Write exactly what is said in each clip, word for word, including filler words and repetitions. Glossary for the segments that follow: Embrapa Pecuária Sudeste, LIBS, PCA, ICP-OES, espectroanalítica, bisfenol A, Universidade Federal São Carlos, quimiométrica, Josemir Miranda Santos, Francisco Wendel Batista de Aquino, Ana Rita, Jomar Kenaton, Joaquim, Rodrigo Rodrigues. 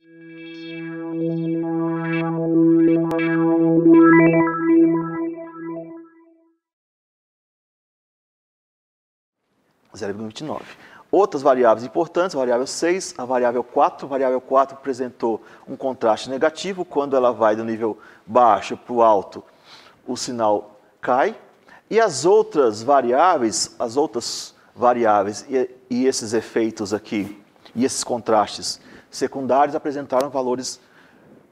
zero vírgula vinte e nove. Outras variáveis importantes, variável seis, a variável quatro. A variável quatro apresentou um contraste negativo. Quando ela vai do nível baixo para o alto, o sinal cai. E as outras variáveis, as outras variáveis e, e esses efeitos aqui, e esses contrastes secundários apresentaram valores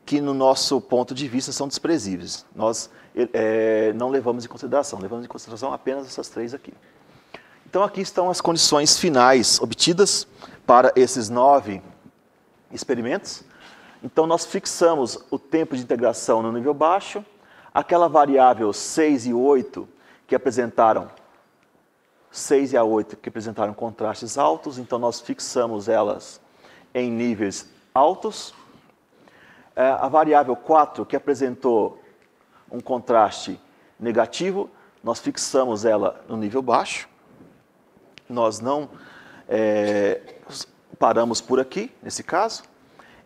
que, no nosso ponto de vista, são desprezíveis. Nós é, não levamos em consideração, levamos em consideração apenas essas três aqui. Então, aqui estão as condições finais obtidas para esses nove experimentos. Então, nós fixamos o tempo de integração no nível baixo, aquela variável seis e oito que apresentaram, seis e a oito que apresentaram contrastes altos, então nós fixamos elas em níveis altos. A variável quatro que apresentou um contraste negativo, nós fixamos ela no nível baixo. Nós não é, paramos por aqui, nesse caso,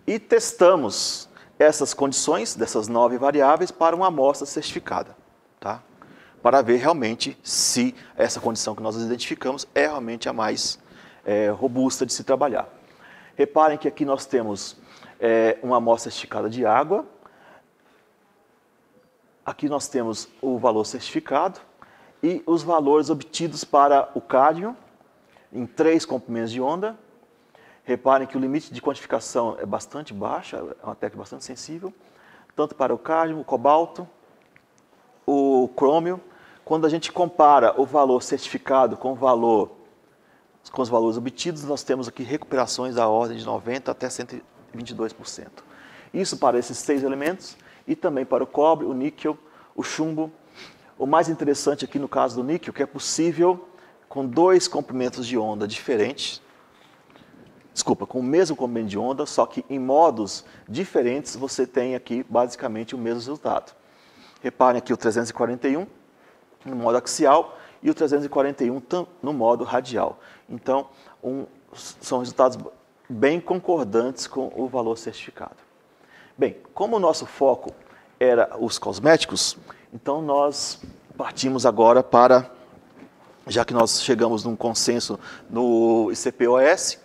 e testamos essas condições dessas nove variáveis para uma amostra certificada, tá? Para ver realmente se essa condição que nós identificamos é realmente a mais é, robusta de se trabalhar. Reparem que aqui nós temos é, uma amostra certificada de água, aqui nós temos o valor certificado e os valores obtidos para o cádmio, em três comprimentos de onda. Reparem que o limite de quantificação é bastante baixo, é uma técnica bastante sensível, tanto para o cádmio, o cobalto, o crômio. Quando a gente compara o valor certificado com, o valor, com os valores obtidos, nós temos aqui recuperações da ordem de noventa por cento até cento e vinte e dois por cento. Isso para esses seis elementos e também para o cobre, o níquel, o chumbo. O mais interessante aqui no caso do níquel, que é possível com dois comprimentos de onda diferentes, desculpa, com o mesmo comprimento de onda, só que em modos diferentes você tem aqui basicamente o mesmo resultado. Reparem aqui o trezentos e quarenta e um no modo axial e o trezentos e quarenta e um no modo radial. Então, um, são resultados bem concordantes com o valor certificado. Bem, como o nosso foco era os cosméticos, então nós partimos agora para... Já que nós chegamos num consenso no I C P O E S,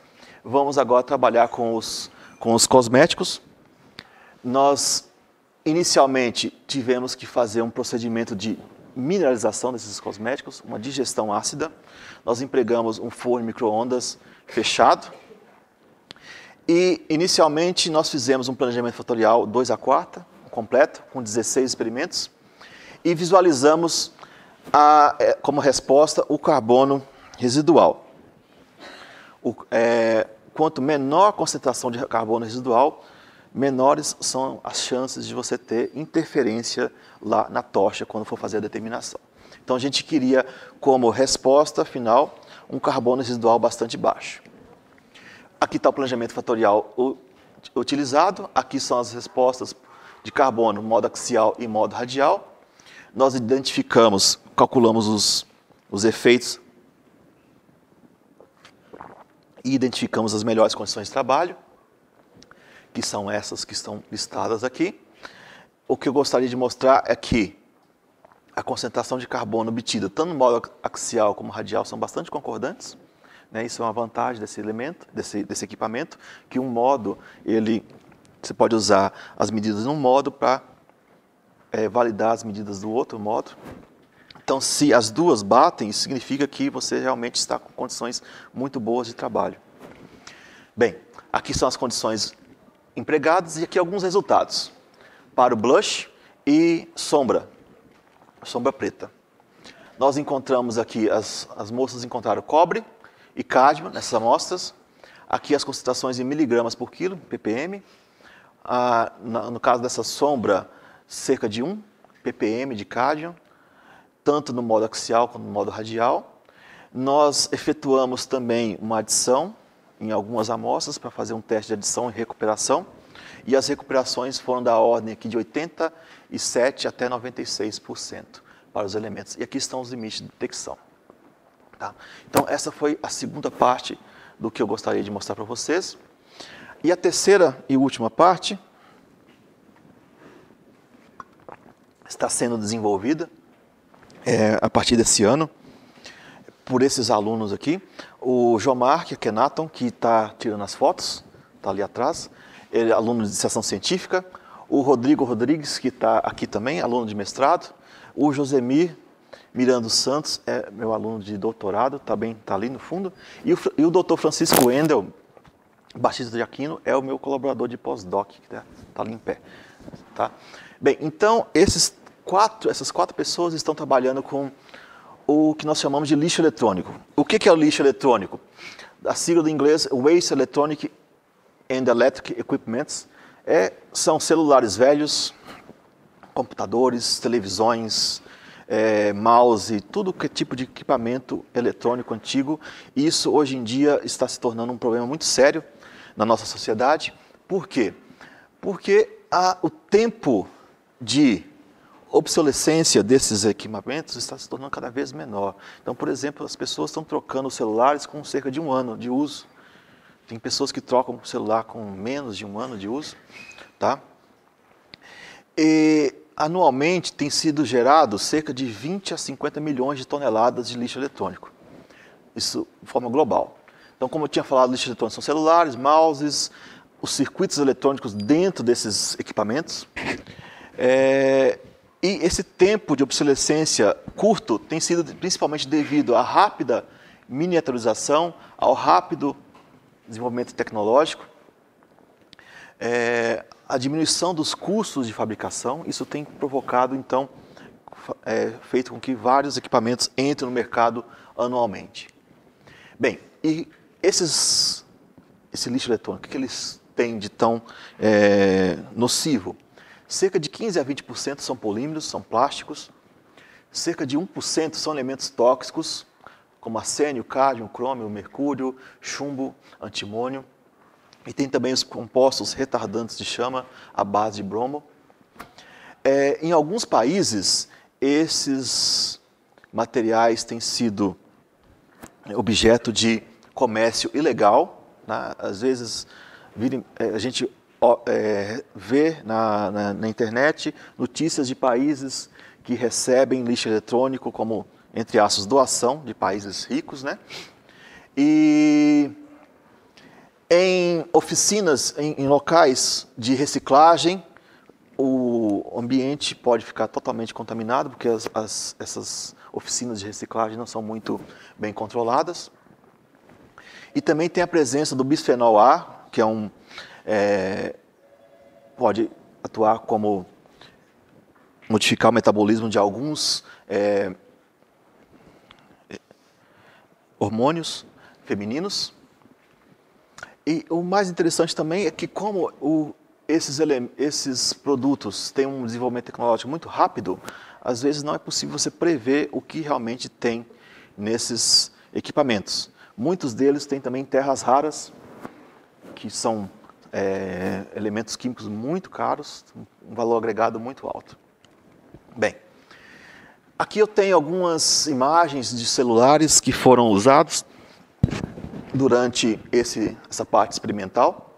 vamos agora trabalhar com os, com os cosméticos. Nós, inicialmente, tivemos que fazer um procedimento de mineralização desses cosméticos, uma digestão ácida. Nós empregamos um forno de micro-ondas fechado. E, inicialmente, nós fizemos um planejamento fatorial dois a quatro, completo, com dezesseis experimentos, e visualizamos A, como resposta, o carbono residual. O, é, quanto menor a concentração de carbono residual, menores são as chances de você ter interferência lá na tocha quando for fazer a determinação. Então, a gente queria, como resposta final, um carbono residual bastante baixo. Aqui está o planejamento fatorial utilizado, aqui são as respostas de carbono, modo axial e modo radial. Nós identificamos, calculamos os, os efeitos e identificamos as melhores condições de trabalho, que são essas que estão listadas aqui. O que eu gostaria de mostrar é que a concentração de carbono obtida, tanto no modo axial como radial, são bastante concordantes, né? Isso é uma vantagem desse elemento, desse, desse equipamento, que um modo, ele, você pode usar as medidas de um modo para É, validar as medidas do outro modo. Então, se as duas batem, isso significa que você realmente está com condições muito boas de trabalho. Bem, aqui são as condições empregadas e aqui alguns resultados para o blush e sombra, sombra preta. Nós encontramos aqui, as, as moças encontraram cobre e cádmio nessas amostras. Aqui as concentrações em miligramas por quilo, ppm. Ah, na, no caso dessa sombra, cerca de um ppm de cádmio, tanto no modo axial quanto no modo radial. Nós efetuamos também uma adição em algumas amostras para fazer um teste de adição e recuperação, e as recuperações foram da ordem aqui de oitenta e sete por cento até noventa e seis por cento para os elementos. E aqui estão os limites de detecção. Tá? Então, essa foi a segunda parte do que eu gostaria de mostrar para vocês. E a terceira e última parte está sendo desenvolvida é, a partir desse ano por esses alunos aqui. O Jomar Kenaton, que está tirando as fotos, está ali atrás, ele é aluno de iniciação científica. O Rodrigo Rodrigues, que está aqui também, aluno de mestrado. O Josemir Miranda Santos, é meu aluno de doutorado, também está ali no fundo. E o, e o doutor Francisco Wendel Batista de Aquino é o meu colaborador de pós-doc, que está tá ali em pé. Tá? Bem, então, esses quatro, essas quatro pessoas estão trabalhando com o que nós chamamos de lixo eletrônico. O que, que é o lixo eletrônico? A sigla do inglês, Waste Electronic and Electric Equipments, é, são celulares velhos, computadores, televisões, é, mouse, tudo que tipo de equipamento eletrônico antigo. E isso hoje em dia está se tornando um problema muito sério na nossa sociedade. Por quê? Porque a, o tempo de obsolescência desses equipamentos está se tornando cada vez menor. Então, por exemplo, as pessoas estão trocando celulares com cerca de um ano de uso. Tem pessoas que trocam o celular com menos de um ano de uso, tá? E anualmente tem sido gerado cerca de vinte a cinquenta milhões de toneladas de lixo eletrônico. Isso de forma global. Então, como eu tinha falado, lixo eletrônico são celulares, mouses, os circuitos eletrônicos dentro desses equipamentos. É, e esse tempo de obsolescência curto tem sido principalmente devido à rápida miniaturização, ao rápido desenvolvimento tecnológico, é, a diminuição dos custos de fabricação. Isso tem provocado, então, é, feito com que vários equipamentos entrem no mercado anualmente. Bem, e esses, esse lixo eletrônico, o que eles têm de tão é, nocivo? Cerca de quinze a vinte por cento são polímeros, são plásticos, cerca de um por cento são elementos tóxicos, como arsênio, cádmio, crômio, mercúrio, chumbo, antimônio. E tem também os compostos retardantes de chama, à base de bromo. É, em alguns países, esses materiais têm sido objeto de comércio ilegal. Né? Às vezes, a gente vê na, na, na internet notícias de países que recebem lixo eletrônico como, entre aspas, doação de países ricos, né? E em oficinas, em, em locais de reciclagem, o ambiente pode ficar totalmente contaminado, porque as, as, essas oficinas de reciclagem não são muito bem controladas. E também tem a presença do bisfenol A, que é um, é, pode atuar como modificar o metabolismo de alguns é, hormônios femininos. E o mais interessante também é que, como o, esses, esses produtos têm um desenvolvimento tecnológico muito rápido, às vezes não é possível você prever o que realmente tem nesses equipamentos. Muitos deles têm também terras raras, que são é, elementos químicos muito caros, um valor agregado muito alto. Bem, aqui eu tenho algumas imagens de celulares que foram usados durante esse, essa parte experimental.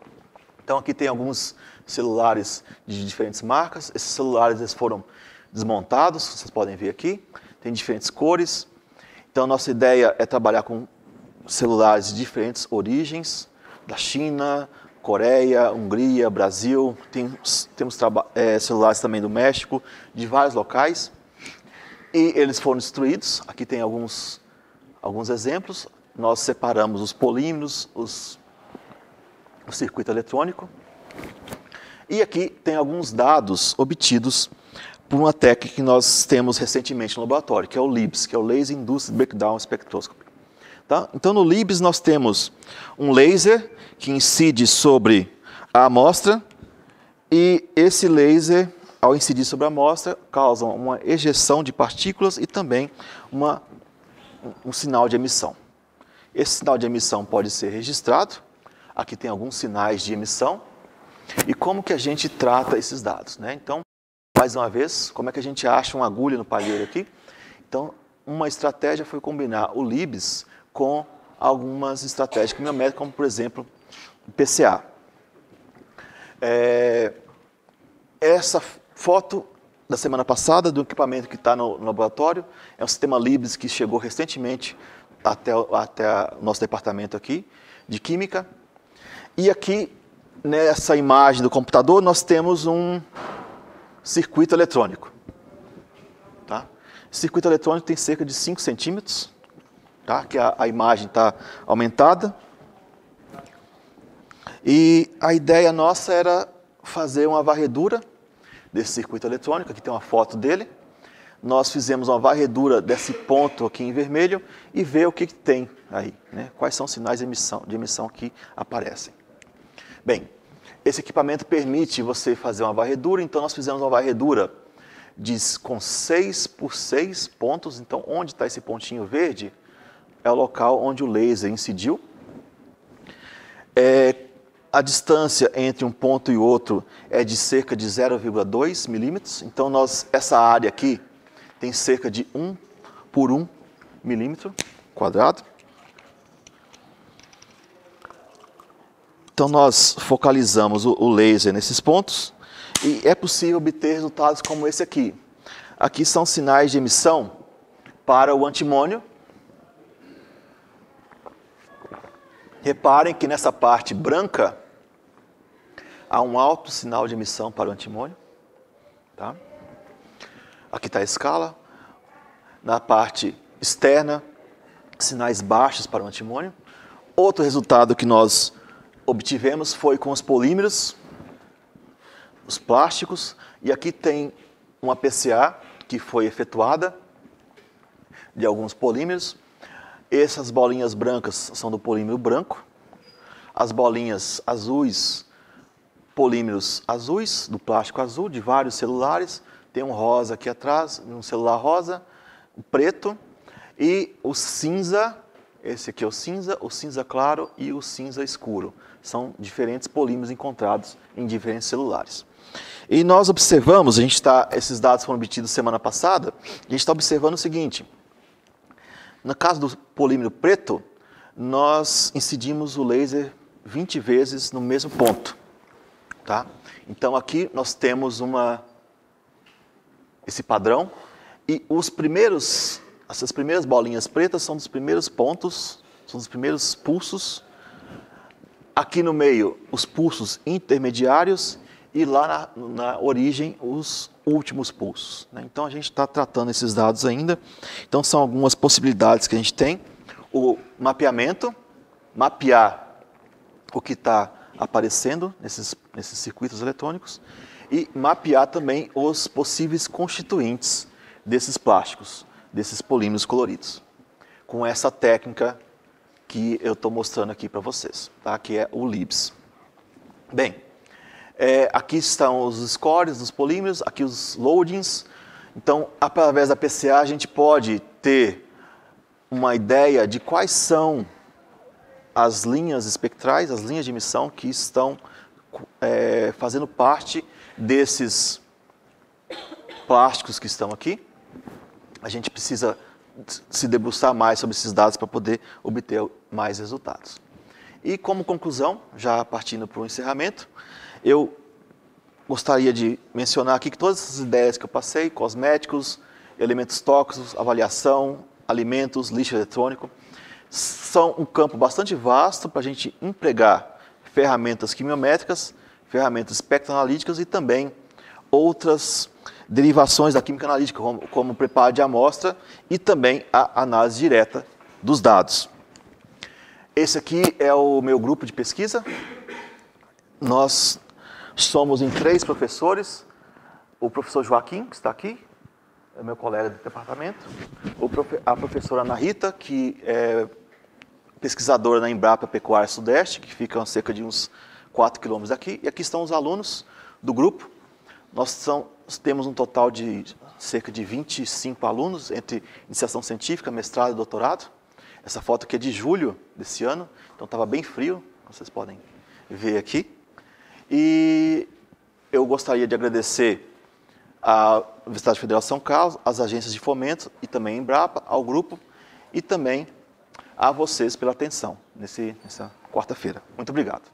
Então, aqui tem alguns celulares de diferentes marcas. Esses celulares eles foram desmontados, vocês podem ver aqui. Tem diferentes cores. Então, a nossa ideia é trabalhar com celulares de diferentes origens, da China, Coreia, Hungria, Brasil. Tem, temos é, celulares também do México, de vários locais. E eles foram destruídos. Aqui tem alguns, alguns exemplos. Nós separamos os polímeros, os, o circuito eletrônico. E aqui tem alguns dados obtidos por uma técnica que nós temos recentemente no laboratório, que é o LIBS, que é o Laser Induced Breakdown Spectroscopy. Tá? Então, no LIBS nós temos um laser que incide sobre a amostra, e esse laser, ao incidir sobre a amostra, causam uma ejeção de partículas e também uma, um sinal de emissão. Esse sinal de emissão pode ser registrado. Aqui tem alguns sinais de emissão. E como que a gente trata esses dados, né? Então, mais uma vez, como é que a gente acha uma agulha no palheiro aqui? Então, uma estratégia foi combinar o LIBS com algumas estratégias quimiométricas, como, por exemplo, o P C A. É, essa foto da semana passada do equipamento que está no, no laboratório é um sistema LIBS que chegou recentemente até, até o nosso departamento aqui de Química. E aqui, nessa imagem do computador, nós temos um circuito eletrônico. Tá? O circuito eletrônico tem cerca de cinco centímetros, tá? Que a, a imagem está aumentada. E a ideia nossa era fazer uma varredura desse circuito eletrônico, aqui tem uma foto dele. Nós fizemos uma varredura desse ponto aqui em vermelho e ver o que, que tem aí, né? Quais são os sinais de emissão, de emissão que aparecem. Bem, esse equipamento permite você fazer uma varredura, então nós fizemos uma varredura de, com seis por seis pontos, então onde está esse pontinho verde é o local onde o laser incidiu. É, a distância entre um ponto e outro é de cerca de zero vírgula dois milímetros, então nós, essa área aqui tem cerca de um por um milímetro quadrado. Então nós focalizamos o, o laser nesses pontos e é possível obter resultados como esse aqui. Aqui são sinais de emissão para o antimônio. Reparem que nessa parte branca há um alto sinal de emissão para o antimônio. Tá? Aqui está a escala. Na parte externa, sinais baixos para o antimônio. Outro resultado que nós obtivemos foi com os polímeros, os plásticos. E aqui tem uma P C A que foi efetuada de alguns polímeros. Essas bolinhas brancas são do polímero branco, as bolinhas azuis, polímeros azuis, do plástico azul, de vários celulares, tem um rosa aqui atrás, um celular rosa, um preto, e o cinza, esse aqui é o cinza, o cinza claro e o cinza escuro. São diferentes polímeros encontrados em diferentes celulares. E nós observamos, a gente tá, esses dados foram obtidos semana passada, a gente está observando o seguinte: no caso do polímero preto, nós incidimos o laser vinte vezes no mesmo ponto. Tá? Então aqui nós temos uma, esse padrão e os primeiros, essas primeiras bolinhas pretas são dos primeiros pontos, são dos primeiros pulsos. Aqui no meio, os pulsos intermediários e lá na, na origem, os últimos pulsos. Né? Então, a gente está tratando esses dados ainda. Então, são algumas possibilidades que a gente tem. O mapeamento, mapear o que está aparecendo nesses, nesses circuitos eletrônicos e mapear também os possíveis constituintes desses plásticos, desses polímeros coloridos, com essa técnica que eu estou mostrando aqui para vocês, tá? Que é o LIBS. Bem, É, aqui estão os scores dos polímeros, aqui os loadings. Então, através da P C A, a gente pode ter uma ideia de quais são as linhas espectrais, as linhas de emissão que estão é, fazendo parte desses plásticos que estão aqui. A gente precisa se debruçar mais sobre esses dados para poder obter mais resultados. E como conclusão, já partindo para o encerramento, eu gostaria de mencionar aqui que todas essas ideias que eu passei, cosméticos, elementos tóxicos, avaliação, alimentos, lixo eletrônico, são um campo bastante vasto para a gente empregar ferramentas quimiométricas, ferramentas espectroanalíticas e também outras derivações da química analítica, como, como o preparo de amostra e também a análise direta dos dados. Esse aqui é o meu grupo de pesquisa. Nós somos em três professores, o professor Joaquim, que está aqui, é meu colega do departamento, a professora Ana Rita, que é pesquisadora na Embrapa Pecuária Sudeste, que fica a cerca de uns quatro quilômetros daqui, e aqui estão os alunos do grupo. Nós são, temos um total de cerca de vinte e cinco alunos, entre iniciação científica, mestrado e doutorado. Essa foto aqui é de julho desse ano, então estava bem frio, vocês podem ver aqui. E eu gostaria de agradecer à Universidade Federal São Carlos, às agências de fomento e também à Embrapa, ao grupo e também a vocês pela atenção nesse, nessa quarta-feira. Muito obrigado.